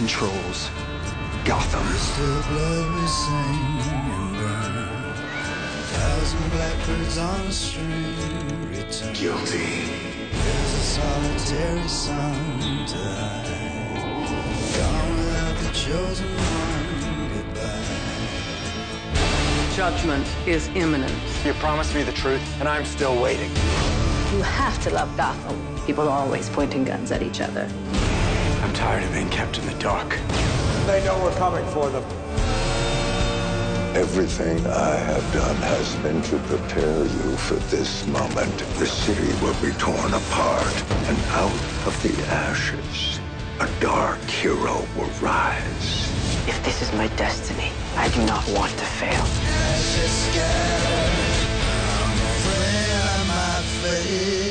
controls Gotham. Crystal blood we sing and burn. 1,000 blackbirds on a string return. Guilty. There's a solitary sun to hide. Gone without the chosen one, goodbye. Judgment is imminent. You promised me the truth, and I'm still waiting. You have to love Gotham. People are always pointing guns at each other. I'm tired of being kept in the dark. They know we're coming for them. Everything I have done has been to prepare you for this moment. The city will be torn apart, and out of the ashes, a dark hero will rise. If this is my destiny, I do not want to fail. Ashes scared, I'm afraid I might fail.